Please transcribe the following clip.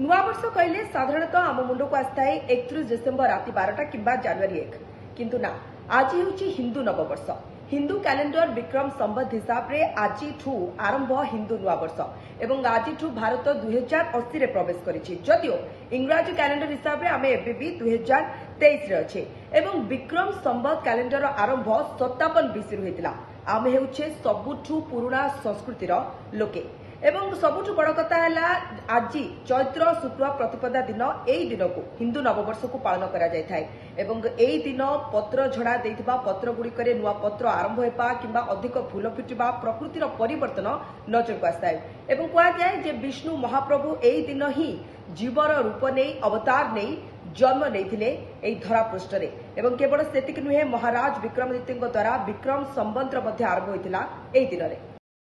नुआवर्ष कहले साधारणतः आम मुंड को आसता है 31 डिसेम्बर राति 12टा किंवा जनवरी 1, किंतु ना आज हूँ हिंदू नववर्ष। हिंदू कैलेंडर विक्रम संबत हिसाब से आज आरंभ हिंदू नुआवर्ष एवं आज भारत 2080 रे प्रवेश करिछि। जदियो इंग्राजी कैलेंडर हिसाब से आम एबे भी 2023 रे अछि एवं विक्रम संबत कैलेंडर आरंभ 57 BC रु हेतिला। आम हेउछे सबुठू पुराणा संस्कृतिर लोके एवं सबुठ बड़ कथा है आज चैत्र शुक्ल प्रतिपदा दिन एई दिन को हिंदू नववर्ष को पालन करा जाय थाए एवं एई दिन पत्र झड़ा देथिबा पत्र गुड़िकरे नुआ पत्र आरंभ हेबा किंबा अधिक फूल फुटिबा प्रकृतिर परिवर्तन नजर को आसता है एवं कहा जाए जे विष्णु महाप्रभु एई दिन ही जीवर रूप नहीं अवतार नहीं जन्म नहीं धरा पृष्ठ एवं केवल सेतिक नुहे महाराज विक्रमादित्य द्वारा विक्रम संबंत आरंभ होता दिन में।